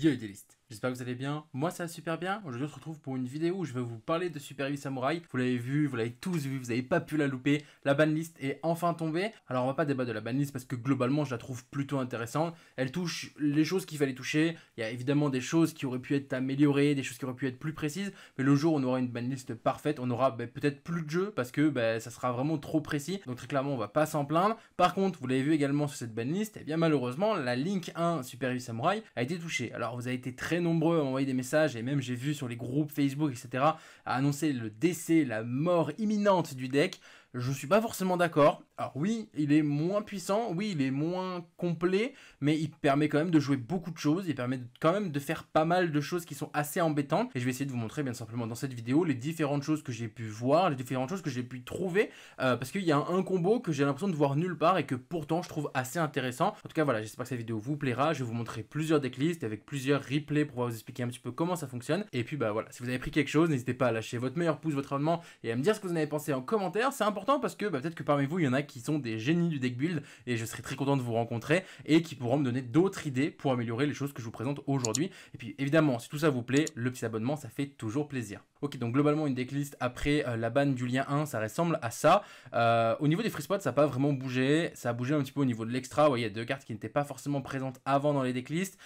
Yo les listes, j'espère que vous allez bien, moi ça va super bien. Aujourd'hui on se retrouve pour une vidéo où je vais vous parler de Superheavy Samurai. Vous l'avez vu, vous l'avez tous vu, vous n'avez pas pu la louper, la banlist est enfin tombée. Alors on va pas débattre de la banlist parce que globalement je la trouve plutôt intéressante. Elle touche les choses qu'il fallait toucher, il y a évidemment des choses qui auraient pu être améliorées, des choses qui auraient pu être plus précises. Mais le jour où on aura une banlist parfaite, on aura peut-être plus de jeu parce que ça sera vraiment trop précis. Donc très clairement on va pas s'en plaindre. Par contre vous l'avez vu également sur cette banlist, et bien malheureusement la Link 1 Superheavy Samurai a été touchée. Alors vous avez été très nombreux à m'envoyer des messages et même j'ai vu sur les groupes Facebook etc. à annoncer le décès, la mort imminente du deck. Je suis pas forcément d'accord. Alors oui, il est moins puissant, oui, il est moins complet, mais il permet quand même de jouer beaucoup de choses, il permet quand même de faire pas mal de choses qui sont assez embêtantes. Et je vais essayer de vous montrer bien simplement dans cette vidéo les différentes choses que j'ai pu voir, les différentes choses que j'ai pu trouver, parce qu'il y a un combo que j'ai l'impression de voir nulle part et que pourtant je trouve assez intéressant. En tout cas voilà, j'espère que cette vidéo vous plaira, je vais vous montrer plusieurs decklists avec plusieurs replays pour vous expliquer un petit peu comment ça fonctionne. Et puis voilà, si vous avez pris quelque chose, n'hésitez pas à lâcher votre meilleur pouce, votre abonnement et à me dire ce que vous en avez pensé en commentaire, c'est important. Parce que peut-être que parmi vous il y en a qui sont des génies du deck build et je serai très content de vous rencontrer et qui pourront me donner d'autres idées pour améliorer les choses que je vous présente aujourd'hui. Et puis évidemment si tout ça vous plaît, le petit abonnement ça fait toujours plaisir. Ok, donc globalement une decklist après la banne du lien 1 ça ressemble à ça. Au niveau des free spots ça n'a pas vraiment bougé, ça a bougé un petit peu au niveau de l'extra. Ouais, il y a deux cartes qui n'étaient pas forcément présentes avant dans les decklists.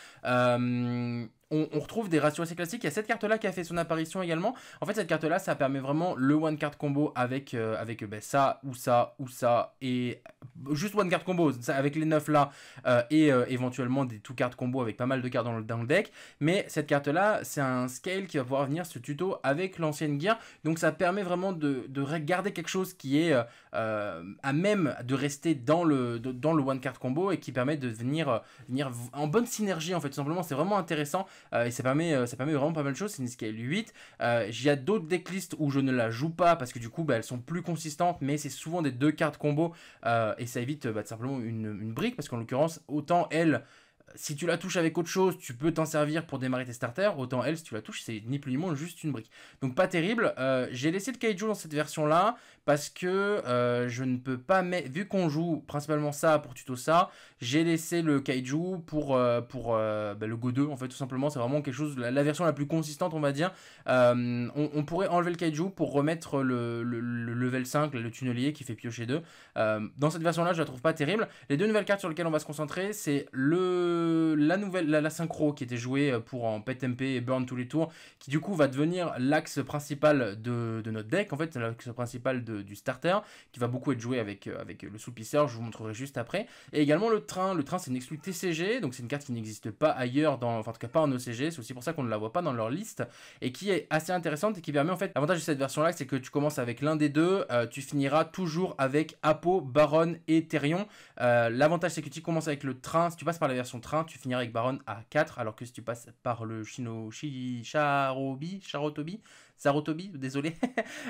On retrouve des ratios assez classiques. Il y a cette carte-là qui a fait son apparition également. En fait, cette carte-là, ça permet vraiment le one card combo avec, ça ou ça ou ça et juste one card combo ça, avec les 9 là et éventuellement des two card combo avec pas mal de cartes dans le deck. Mais cette carte-là, c'est un scale qui va pouvoir venir ce tuto avec l'ancienne gear. Donc ça permet vraiment de garder quelque chose qui est à même de rester dans le one card combo et qui permet de venir en bonne synergie en fait. Tout simplement, c'est vraiment intéressant. Et ça permet vraiment pas mal de choses. C'est une scale 8. Il y a d'autres decklists où je ne la joue pas parce que du coup elles sont plus consistantes, mais c'est souvent des deux cartes combo et ça évite simplement une brique parce qu'en l'occurrence autant elle, si tu la touches avec autre chose, tu peux t'en servir pour démarrer tes starters. Autant elle, si tu la touches, c'est ni plus ni moins juste une brique. Donc pas terrible. J'ai laissé le kaiju dans cette version-là parce que je ne peux pas mettre... Vu qu'on joue principalement ça pour tuto ça, j'ai laissé le kaiju pour le Go 2, en fait, tout simplement. C'est vraiment quelque chose... La version la plus consistante, on va dire. On pourrait enlever le kaiju pour remettre le level 5, le tunnelier qui fait piocher 2. Dans cette version-là, je la trouve pas terrible. Les deux nouvelles cartes sur lesquelles on va se concentrer, c'est la synchro qui était jouée pour en pet MP et burn tous les tours, qui du coup va devenir l'axe principal de notre deck, en fait l'axe principal du starter, qui va beaucoup être joué avec le Soulpiercer, je vous montrerai juste après. Et également le train, c'est une exclu TCG, donc c'est une carte qui n'existe pas ailleurs, en tout cas pas en OCG, c'est aussi pour ça qu'on ne la voit pas dans leur liste, et qui est assez intéressante et qui permet en fait, l'avantage de cette version là c'est que tu commences avec l'un des deux, tu finiras toujours avec Apo, Baronne et Therion. L'avantage c'est que tu commences avec le train, si tu passes par la version train, tu finiras avec Baronne à 4, alors que si tu passes par le Sarutobi, désolé,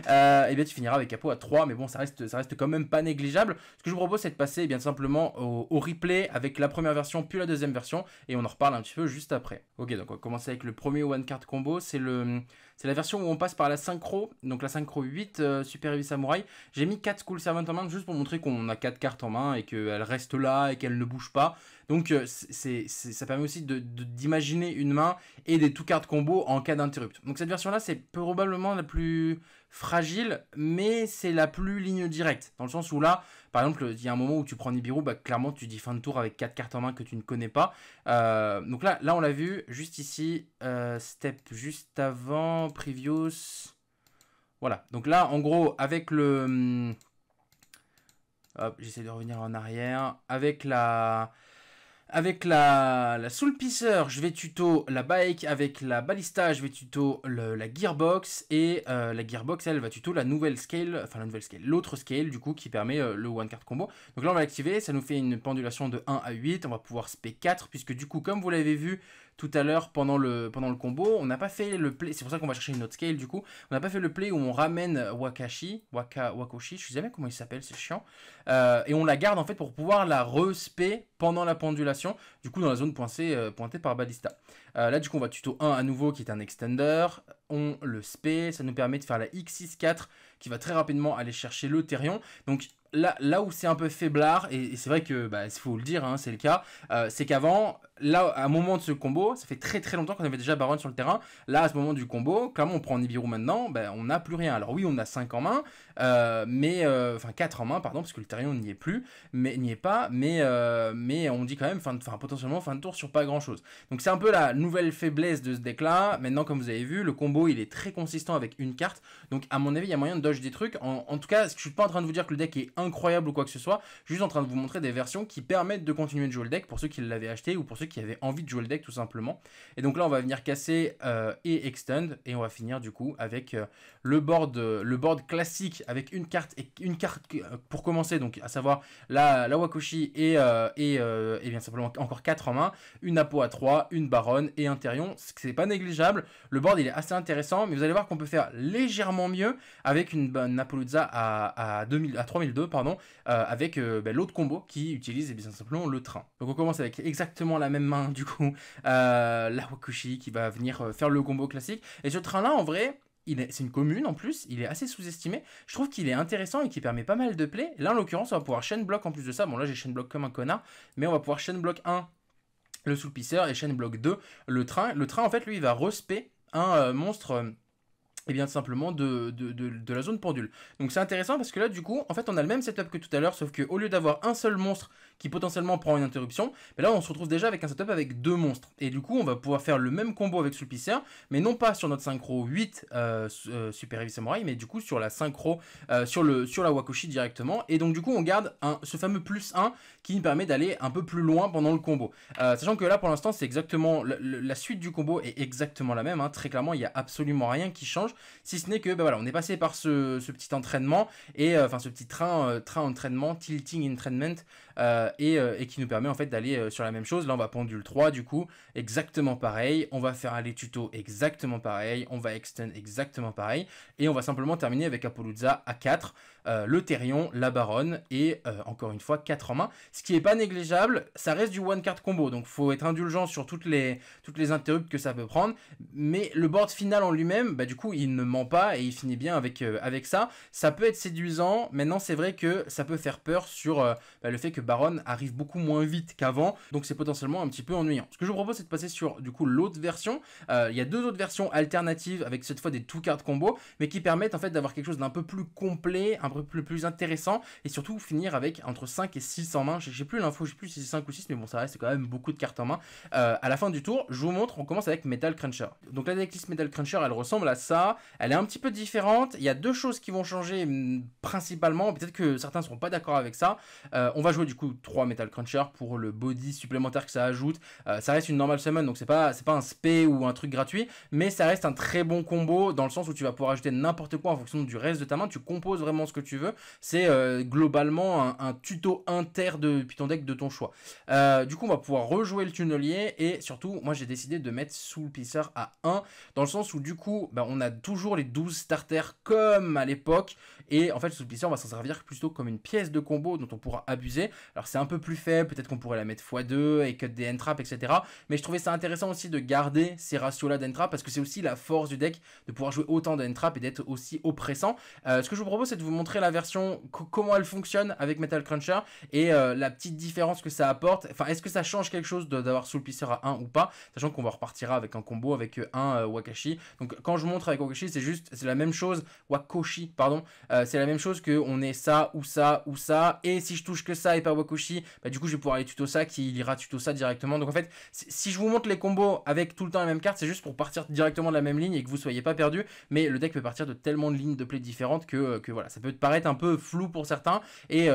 et bien tu finiras avec Apo à 3, mais bon, ça reste quand même pas négligeable. Ce que je vous propose, c'est de passer bien simplement au replay avec la première version, puis la deuxième version, et on en reparle un petit peu juste après. Ok, donc on va commencer avec le premier one card combo, c'est la version où on passe par la synchro, donc la synchro 8 Superheavy Samurai. J'ai mis 4 School Servant en main, juste pour montrer qu'on a 4 cartes en main, et qu'elles restent là, et qu'elles ne bougent pas. Donc ça permet aussi d'imaginer une main et des two cards combo en cas d'interrupt. Donc cette version là c'est probablement la plus fragile, mais c'est la plus ligne directe, dans le sens où là par exemple il y a un moment où tu prends Nibiru, clairement tu dis fin de tour avec 4 cartes en main que tu ne connais pas. Donc là on l'a vu juste ici, step juste avant, previous, voilà. Donc là en gros avec le... Hop, j'essaie de revenir en arrière, avec la... Avec la Soulpiercer, je vais tuto la bike. Avec la balista, je vais tuto la gearbox. Et la gearbox, elle va tuto la nouvelle scale. Enfin, la nouvelle scale. L'autre scale, du coup, qui permet le one card combo. Donc là, on va l'activer. Ça nous fait une pendulation de 1 à 8. On va pouvoir spé 4. Puisque, du coup, comme vous l'avez vu tout à l'heure pendant le combo, on n'a pas fait le play. C'est pour ça qu'on va chercher une autre scale, du coup. On n'a pas fait le play où on ramène Wakushi. Je sais jamais comment il s'appelle, c'est chiant. Et on la garde, en fait, pour pouvoir la respé pendant la pendulation. Du coup dans la zone pointée par balista. Là du coup on va tuto 1 à nouveau qui est un extender, on le spé, ça nous permet de faire la X64 qui va très rapidement aller chercher le Therion. Donc là où c'est un peu faiblard, et c'est vrai que, bah, il faut le dire, hein, c'est le cas, c'est qu'avant, là, à un moment de ce combo, ça fait très très longtemps qu'on avait déjà Baronne sur le terrain, là, à ce moment du combo, clairement, on prend Nibiru maintenant, bah, on n'a plus rien. Alors oui, on a 5 en main, mais, enfin 4 en main, pardon, parce que le Therion n'y est plus, mais n'y est pas, mais on dit quand même, potentiellement, fin de tour sur pas grand-chose. Donc c'est un peu la nouvelle faiblesse de ce deck-là. Maintenant, comme vous avez vu, le combo, il est très consistant avec une carte, donc à mon avis, il y a moyen de dodge des trucs. En tout cas, je suis pas en train de vous dire que le deck est incroyable ou quoi que ce soit, juste en train de vous montrer des versions qui permettent de continuer de jouer le deck pour ceux qui l'avaient acheté ou pour ceux qui avaient envie de jouer le deck tout simplement. Et donc là on va venir casser et extend, et on va finir du coup avec le board classique avec une carte pour commencer, donc à savoir la Wakushi et bien simplement encore 4 en main, une Apo à 3, une Baronne et un Therion. C'est pas négligeable, le board il est assez intéressant, mais vous allez voir qu'on peut faire légèrement mieux avec une Apollousa à 3002, pardon, avec l'autre combo qui utilise bien simplement le train. Donc on commence avec exactement la même main du coup, la Wakushi qui va venir faire le combo classique, et ce train là en vrai, c'est une commune en plus, il est assez sous-estimé, je trouve qu'il est intéressant et qui permet pas mal de play. Là en l'occurrence on va pouvoir chain block en plus de ça, bon là j'ai chain block comme un connard, mais on va pouvoir chain block 1 le Soulpiercer et chain block 2 le train. Le train en fait lui il va respect un monstre... et bien simplement de la zone pendule. Donc c'est intéressant parce que là du coup en fait on a le même setup que tout à l'heure, sauf que au lieu d'avoir un seul monstre qui potentiellement prend une interruption, mais là on se retrouve déjà avec un setup avec 2 monstres, et du coup on va pouvoir faire le même combo avec Soulpiercer, mais non pas sur notre synchro 8 Superheavy Samurai, mais du coup sur la synchro sur la Wakushi directement, et donc du coup on garde ce fameux plus 1 qui nous permet d'aller un peu plus loin pendant le combo, sachant que là pour l'instant c'est exactement la suite du combo est exactement la même, hein. Très clairement il n'y a absolument rien qui change, si ce n'est que bah voilà, on est passé par ce petit entraînement, et enfin ce petit train entraînement, tilting entraînement, et qui nous permet en fait d'aller sur la même chose. Là on va pendule 3 du coup, exactement pareil, on va faire aller tuto exactement pareil, on va extend exactement pareil, et on va simplement terminer avec Apollousa à 4, le Therion, la Baronne, et encore une fois 4 en main, ce qui est pas négligeable. Ça reste du one card combo, donc faut être indulgent sur toutes les interrupts que ça peut prendre, mais le board final en lui-même, bah du coup il ne ment pas et il finit bien avec ça. Ça peut être séduisant, maintenant c'est vrai que ça peut faire peur sur le fait que Baronne arrive beaucoup moins vite qu'avant, donc c'est potentiellement un petit peu ennuyant. Ce que je vous propose c'est de passer sur du coup l'autre version, il y a 2 autres versions alternatives avec cette fois des two card combo, mais qui permettent en fait d'avoir quelque chose d'un peu plus complet, un peu plus intéressant, et surtout finir avec entre 5 et 6 en main, j'ai plus l'info, j'ai plus si c'est 5 ou 6, mais bon ça reste quand même beaucoup de cartes en main. À la fin du tour, je vous montre, on commence avec Metal Cruncher. Donc la decklist Metal Cruncher elle ressemble à ça. Elle est un petit peu différente, il y a 2 choses qui vont changer principalement, peut-être que certains ne seront pas d'accord avec ça. On va jouer du coup 3 Metal Cruncher pour le body supplémentaire que ça ajoute. Ça reste une normal summon, donc c'est pas un spé ou un truc gratuit, mais ça reste un très bon combo dans le sens où tu vas pouvoir ajouter n'importe quoi en fonction du reste de ta main, tu composes vraiment ce que tu veux. C'est globalement un tuto inter depuis ton deck de ton choix. Du coup on va pouvoir rejouer le tunnelier, et surtout moi j'ai décidé de mettre Soulpiercer à 1, dans le sens où du coup bah, on a toujours les 12 starters comme à l'époque, et en fait Soulpiercer on va s'en servir plutôt comme une pièce de combo dont on pourra abuser. Alors c'est un peu plus faible, peut-être qu'on pourrait la mettre x2 et cut des end-traps etc, mais je trouvais ça intéressant aussi de garder ces ratios là d'end-traps, parce que c'est aussi la force du deck de pouvoir jouer autant d'end-traps et d'être aussi oppressant. Ce que je vous propose c'est de vous montrer la version, comment elle fonctionne avec Metal Cruncher, et la petite différence que ça apporte, enfin est-ce que ça change quelque chose d'avoir Soulpiercer à 1 ou pas, sachant qu'on va repartira avec un combo avec un Wakushi. Donc quand je montre avec Wakushi, c'est la même chose, Wakushi pardon, c'est la même chose que on est ça ou ça ou ça, et si je touche que ça et pas Wakushi, bah du coup je vais pouvoir aller tuto ça qui ira tuto ça directement. Donc en fait si je vous montre les combos avec tout le temps la même carte, c'est juste pour partir directement de la même ligne et que vous soyez pas perdu, mais le deck peut partir de tellement de lignes de play différentes que voilà, ça peut te paraître un peu flou pour certains et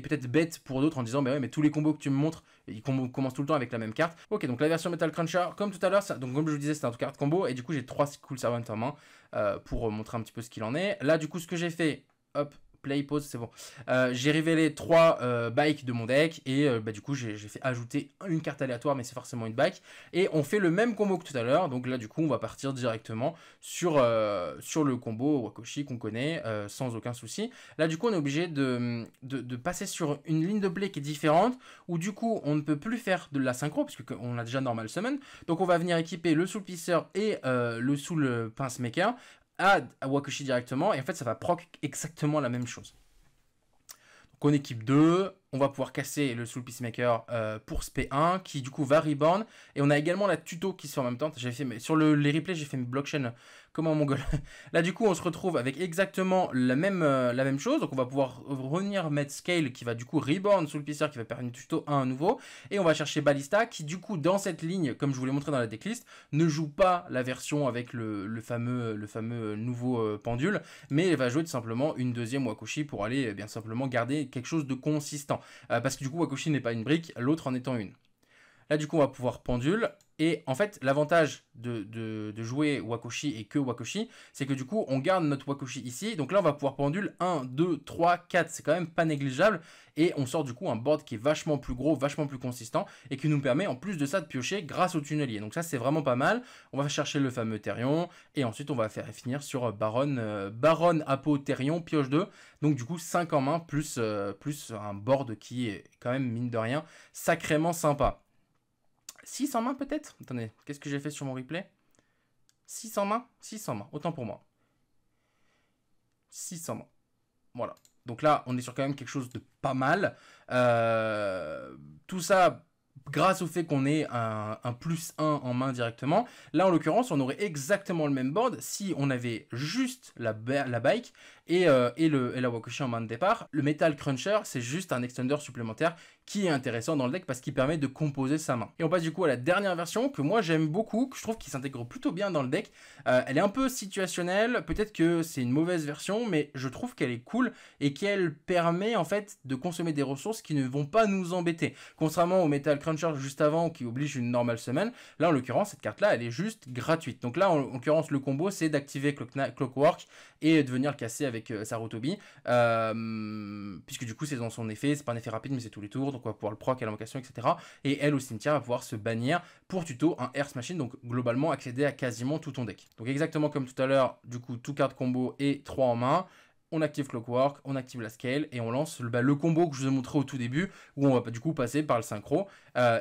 peut-être bête pour d'autres en disant bah ouais, mais tous les combos que tu me montres ils commencent tout le temps avec la même carte. Ok, donc la version Metal Cruncher comme tout à l'heure, donc comme je vous disais c'est un tout card combo, et du coup j'ai 3 Cool Servant en main pour montrer un petit peu ce qu'il en est. Là du coup ce que j'ai fait, hop, play, pause, c'est bon, j'ai révélé 3 bikes de mon deck, et du coup j'ai fait ajouter une carte aléatoire, mais c'est forcément une bike, et on fait le même combo que tout à l'heure. Donc là du coup on va partir directement sur le combo Wakushi qu'on connaît sans aucun souci. Là du coup on est obligé de passer sur une ligne de play qui est différente, où du coup on ne peut plus faire de la synchro puisque on a déjà normal summon, donc on va venir équiper le Soulpiercer et le Soul Pince Maker à Wakushi directement, et en fait ça va proc exactement la même chose. qu'on équipe 2, on va pouvoir casser le Soul Peacemaker pour ce P1 qui du coup va reborn. Et on a également la tuto qui sort en même temps. Fait, sur les replays, j'ai fait une blockchain comme en mongol. Là du coup, on se retrouve avec exactement la même chose. Donc on va pouvoir revenir mettre Scale qui va du coup reborn Soulpiercer qui va faire une tuto 1 à nouveau. Et on va chercher Ballista qui du coup dans cette ligne, comme je vous l'ai montré dans la decklist, ne joue pas la version avec le fameux nouveau pendule. Mais elle va jouer tout simplement une deuxième Wakushi pour aller bien simplement garder quelque chose de consistant. Parce que du coup Wakushi n'est pas une brique, l'autre en étant une. Là du coup on va pouvoir pendule. Et en fait l'avantage de jouer Wakushi et que Wakushi, c'est que du coup on garde notre Wakushi ici. Donc là on va pouvoir pendule 1, 2, 3, 4, c'est quand même pas négligeable. Et on sort du coup un board qui est vachement plus gros, vachement plus consistant. Et qui nous permet en plus de ça de piocher grâce au tunnelier. Donc ça c'est vraiment pas mal. On va chercher le fameux Therion. Et ensuite on va finir sur Baronne, Apo, Therion, pioche 2. Donc du coup 5 en main plus un board qui est quand même mine de rien sacrément sympa. 6 en main peut-être? Attendez, qu'est-ce que j'ai fait sur mon replay? 6 en main? 6 en main, autant pour moi. 6 en main. Voilà. Donc là, on est sur quand même quelque chose de pas mal. Tout ça grâce au fait qu'on ait un plus 1 en main directement. Là, en l'occurrence, on aurait exactement le même board si on avait juste la bike et la Wakushi en main de départ. Le Metal Cruncher, c'est juste un extender supplémentaire qui est intéressant dans le deck parce qu'il permet de composer sa main. Et on passe du coup à la dernière version que moi j'aime beaucoup, que je trouve qui s'intègre plutôt bien dans le deck. Elle est un peu situationnelle, peut-être que c'est une mauvaise version, mais je trouve qu'elle est cool et qu'elle permet en fait de consommer des ressources qui ne vont pas nous embêter. Contrairement au Metal Cruncher juste avant qui oblige une normale semaine, là en l'occurrence cette carte là elle est juste gratuite. Donc là en l'occurrence le combo c'est d'activer Clockwork et de venir le casser avec Sarutobi, puisque du coup c'est dans son effet, c'est pas un effet rapide mais c'est tous les tours. Donc on va pouvoir le proc à l'invocation, etc. Et elle au cimetière va pouvoir se bannir pour tuto un Earth Machine. Donc globalement accéder à quasiment tout ton deck. Donc exactement comme tout à l'heure, du coup tout card combo et 3 en main. On active Clockwork, on active la Scale et on lance le combo que je vous ai montré au tout début où on va du coup passer par le synchro.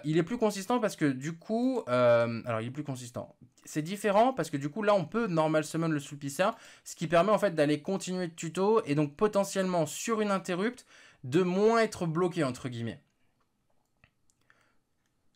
Il est plus consistant parce que du coup... alors il est plus consistant. C'est différent parce que du coup là on peut normal summon le Soulpiercer, ce qui permet en fait d'aller continuer de tuto et donc potentiellement sur une interrupt de moins être bloqué entre guillemets.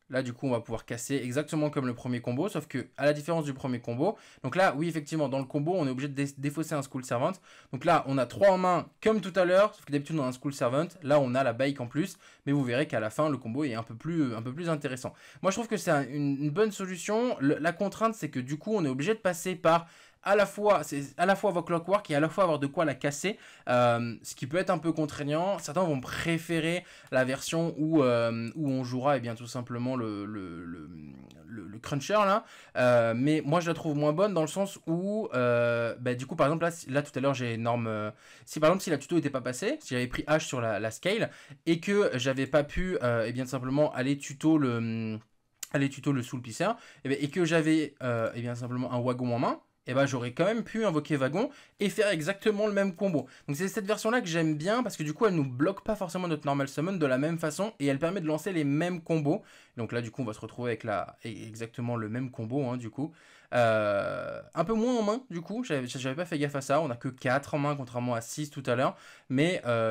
Là du coup on va pouvoir casser exactement comme le premier combo, sauf que à la différence du premier combo, donc là oui effectivement dans le combo on est obligé de défausser un School Servant. Donc là on a 3 en main comme tout à l'heure, sauf que d'habitude on a un School Servant, là on a la bike en plus, mais vous verrez qu'à la fin le combo est un peu plus intéressant. Moi je trouve que c'est une bonne solution. La contrainte c'est que du coup on est obligé de passer par à la fois avoir Clockwork et à la fois avoir de quoi la casser, ce qui peut être un peu contraignant. Certains vont préférer la version où on jouera et bien tout simplement le Cruncher là, mais moi je la trouve moins bonne dans le sens où bah, du coup par exemple là tout à l'heure j'ai énorme si par exemple si la tuto n'était pas passée, si j'avais pris H sur la Scale et que j'avais pas pu et bien tout simplement aller tuto le Soulpiercer et que j'avais et bien simplement un wagon en main, et bah j'aurais quand même pu invoquer Wagon et faire exactement le même combo. Donc c'est cette version là que j'aime bien parce que du coup elle nous bloque pas forcément notre normal summon de la même façon et elle permet de lancer les mêmes combos. Donc là du coup on va se retrouver avec exactement le même combo hein, du coup. Un peu moins en main du coup, j'avais pas fait gaffe à ça, on a que 4 en main contrairement à 6 tout à l'heure. Mais la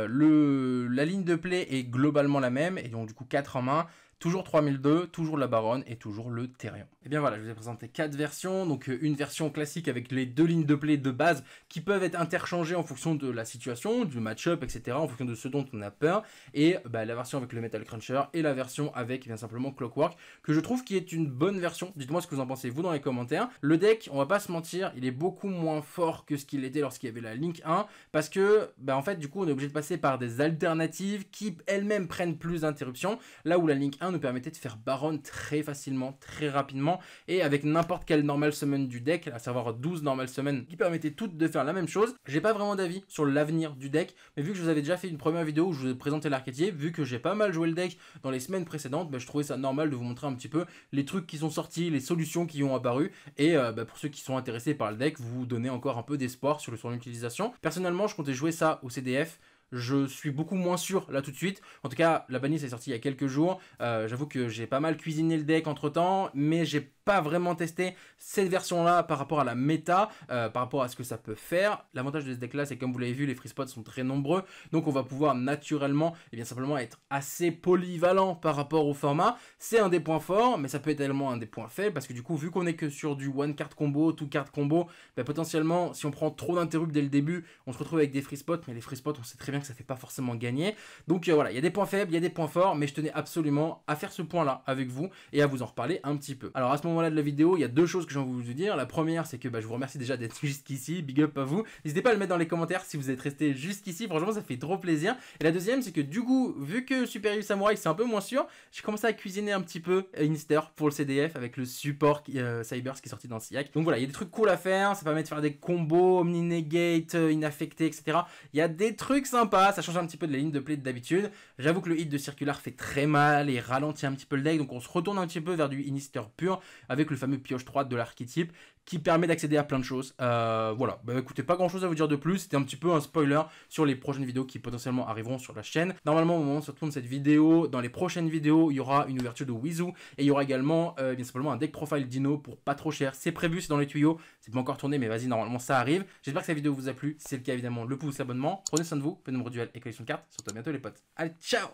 ligne de play est globalement la même et donc du coup 4 en main. Toujours 3002, toujours la Baronne et toujours le Therion. Et bien voilà, je vous ai présenté 4 versions. Donc une version classique avec les 2 lignes de play de base qui peuvent être interchangées en fonction de la situation, du match-up, etc. En fonction de ce dont on a peur. Et bah, la version avec le Metal Cruncher et la version avec bien simplement Clockwork que je trouve qui est une bonne version. Dites-moi ce que vous en pensez vous dans les commentaires. Le deck, on va pas se mentir, il est beaucoup moins fort que ce qu'il était lorsqu'il y avait la Link 1. Parce que, bah, en fait, du coup, on est obligé de passer par des alternatives qui elles-mêmes prennent plus d'interruptions. Là où la Link 1 nous permettait de faire Baronne très facilement, très rapidement et avec n'importe quelle normal summon du deck, à savoir 12 normal summon qui permettaient toutes de faire la même chose. J'ai pas vraiment d'avis sur l'avenir du deck, mais vu que je vous avais déjà fait une première vidéo où je vous ai présenté l'archétype, vu que j'ai pas mal joué le deck dans les semaines précédentes, bah, je trouvais ça normal de vous montrer un petit peu les trucs qui sont sortis, les solutions qui ont apparu et bah, pour ceux qui sont intéressés par le deck, vous donnez encore un peu d'espoir sur son utilisation. Personnellement, je comptais jouer ça au CDF. je suis beaucoup moins sûr là tout de suite. En tout cas, la banlist est sortie il y a quelques jours. J'avoue que j'ai pas mal cuisiné le deck entre temps, mais j'ai pas vraiment testé cette version là par rapport à la méta, par rapport à ce que ça peut faire. L'avantage de ce deck là, c'est comme vous l'avez vu, les free spots sont très nombreux, donc on va pouvoir naturellement et bien simplement être assez polyvalent par rapport au format. C'est un des points forts, mais ça peut être également un des points faibles, parce que du coup, vu qu'on est que sur du one card combo, two card combo, bah, potentiellement si on prend trop d'interrupts dès le début, on se retrouve avec des free spots, mais les free spots on sait très bien que ça fait pas forcément gagner. Donc voilà, il y a des points faibles, il y a des points forts, mais je tenais absolument à faire ce point là avec vous et à vous en reparler un petit peu. Alors à ce moment-là de la vidéo, il y a deux choses que j'ai envie de vous dire. La première, c'est que je vous remercie déjà d'être jusqu'ici, big up à vous. N'hésitez pas à le mettre dans les commentaires si vous êtes resté jusqu'ici, franchement ça fait trop plaisir. Et la deuxième, c'est que du coup, vu que Superheavy Samurai c'est un peu moins sûr, j'ai commencé à cuisiner un petit peu Inister pour le CDF avec le support Cyberse qui est sorti dans SIAC. Donc voilà, il y a des trucs cool à faire, ça permet de faire des combos, omni-negate, inaffecté, etc. Il y a des trucs sympas, ça change un petit peu de la ligne de play d'habitude. J'avoue que le hit de circular fait très mal et ralentit un petit peu le deck, donc on se retourne un petit peu vers du Inister pur avec le fameux pioche 3 de l'archétype qui permet d'accéder à plein de choses. Voilà, écoutez, pas grand chose à vous dire de plus, c'était un petit peu un spoiler sur les prochaines vidéos qui potentiellement arriveront sur la chaîne. Normalement, au moment où on se retourne cette vidéo, dans les prochaines vidéos, il y aura une ouverture de Wizu et il y aura également bien simplement un deck profile Dino pour pas trop cher. C'est prévu, c'est dans les tuyaux, c'est pas encore tourné, mais vas-y, normalement ça arrive. J'espère que cette vidéo vous a plu, si c'est le cas évidemment, le pouce, l'abonnement, prenez soin de vous, faites de nombreux duels et collection de cartes, surtout à bientôt les potes. Allez, ciao!